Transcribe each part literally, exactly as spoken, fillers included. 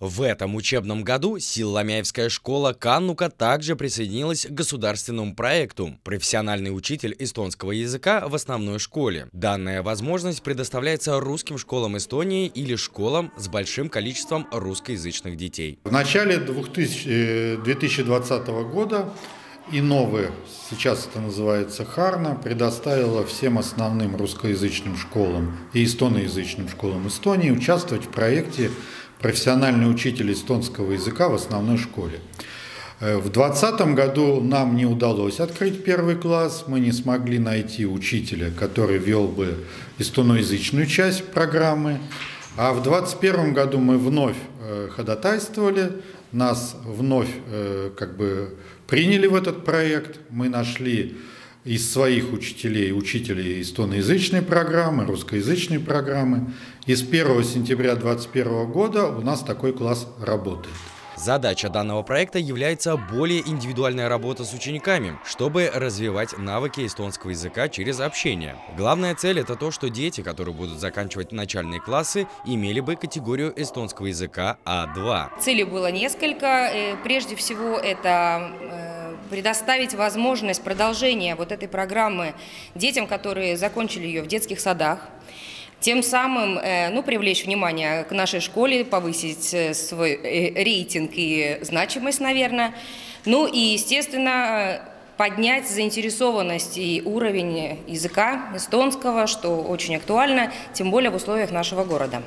В этом учебном году Силламяевская школа Каннука также присоединилась к государственному проекту «Профессиональный учитель эстонского языка в основной школе». Данная возможность предоставляется русским школам Эстонии или школам с большим количеством русскоязычных детей. В начале двухтысячного, две тысячи двадцатого года Иновы, сейчас это называется ХАРНА, предоставила всем основным русскоязычным школам и эстоноязычным школам Эстонии участвовать в проекте «Профессиональный учитель эстонского языка в основной школе». В две тысячи двадцатом году нам не удалось открыть первый класс, мы не смогли найти учителя, который вел бы эстоноязычную часть программы, а в две тысячи двадцать первом году мы вновь ходатайствовали, нас вновь как бы приняли в этот проект, мы нашли из своих учителей, учителей эстоноязычной программы, русскоязычной программы. И с первого сентября две тысячи двадцать первого года у нас такой класс работает. Задача данного проекта является более индивидуальная работа с учениками, чтобы развивать навыки эстонского языка через общение. Главная цель – это то, что дети, которые будут заканчивать начальные классы, имели бы категорию эстонского языка А два. Целей было несколько. Прежде всего, это предоставить возможность продолжения вот этой программы детям, которые закончили ее в детских садах, тем самым ну, привлечь внимание к нашей школе, повысить свой рейтинг и значимость, наверное, ну и, естественно, поднять заинтересованность и уровень языка эстонского, что очень актуально, тем более в условиях нашего города.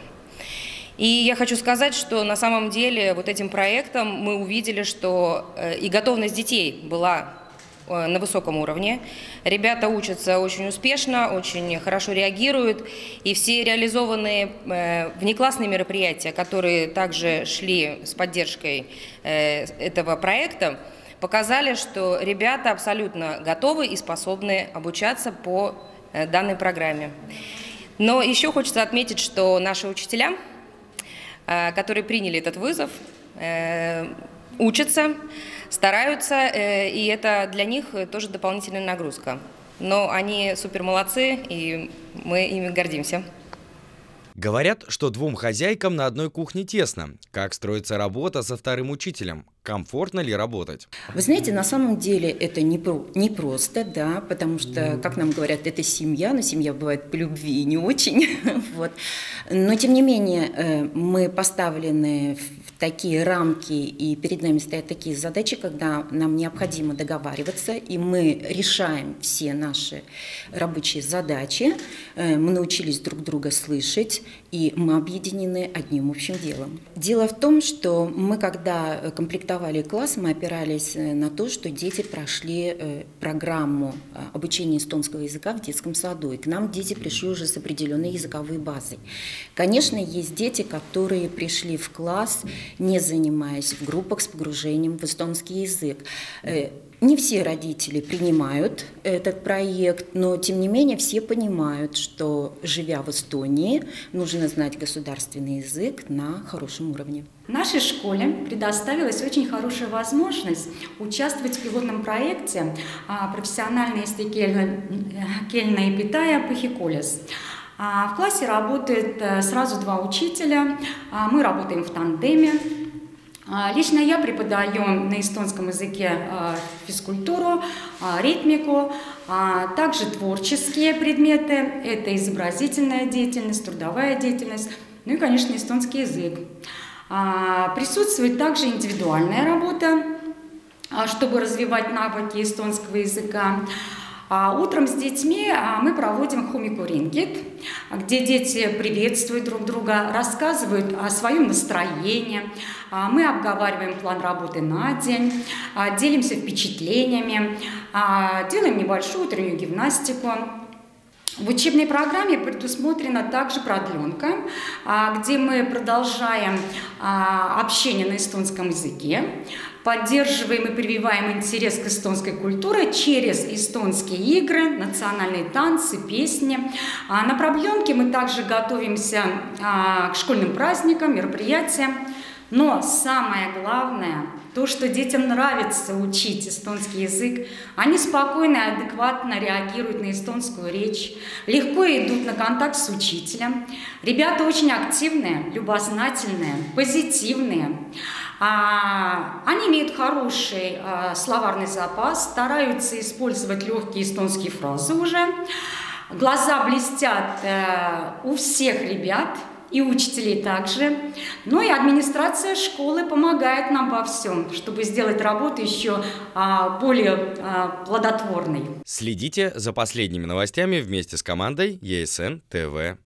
И я хочу сказать, что на самом деле вот этим проектом мы увидели, что и готовность детей была на высоком уровне. Ребята учатся очень успешно, очень хорошо реагируют. И все реализованные внеклассные мероприятия, которые также шли с поддержкой этого проекта, показали, что ребята абсолютно готовы и способны обучаться по данной программе. Но еще хочется отметить, что наши учителя, которые приняли этот вызов, учатся, стараются, и это для них тоже дополнительная нагрузка. Но они супер молодцы, и мы ими гордимся. Говорят, что двум хозяйкам на одной кухне тесно. Как строится работа со вторым учителем? Комфортно ли работать? Вы знаете, на самом деле это не, про, не просто, да, потому что, как нам говорят, это семья, но семья бывает по любви не очень. Вот. Но, тем не менее, мы поставлены в такие рамки, и перед нами стоят такие задачи, когда нам необходимо договариваться, и мы решаем все наши рабочие задачи. Мы научились друг друга слышать, и мы объединены одним общим делом. Дело в том, что мы, когда комплектовали класс, мы опирались на то, что дети прошли программу обучения эстонского языка в детском саду, и к нам дети пришли уже с определенной языковой базой. Конечно, есть дети, которые пришли в класс, не занимаясь в группах с погружением в эстонский язык. Не все родители принимают этот проект, но, тем не менее, все понимают, что, живя в Эстонии, нужно знать государственный язык на хорошем уровне. Нашей школе предоставилась очень хорошая возможность участвовать в пилотном проекте «Профессиональный эстикельный питая пахиколес». В классе работает сразу два учителя, мы работаем в тандеме. Лично я преподаю на эстонском языке физкультуру, ритмику, также творческие предметы, это изобразительная деятельность, трудовая деятельность, ну и, конечно, эстонский язык. Присутствует также индивидуальная работа, чтобы развивать навыки эстонского языка. Утром с детьми мы проводим хумикурингит, где дети приветствуют друг друга, рассказывают о своем настроении. Мы обговариваем план работы на день, делимся впечатлениями, делаем небольшую утреннюю гимнастику. В учебной программе предусмотрена также продленка, где мы продолжаем общение на эстонском языке, поддерживаем и прививаем интерес к эстонской культуре через эстонские игры, национальные танцы, песни. На продленке мы также готовимся к школьным праздникам, мероприятиям. Но самое главное, то, что детям нравится учить эстонский язык, они спокойно и адекватно реагируют на эстонскую речь, легко идут на контакт с учителем. Ребята очень активные, любознательные, позитивные. Они имеют хороший словарный запас, стараются использовать легкие эстонские фразы уже. Глаза блестят у всех ребят. И учителей также. Ну и администрация школы помогает нам во всем, чтобы сделать работу еще а, более а, плодотворной. Следите за последними новостями вместе с командой ЕСН ТВ.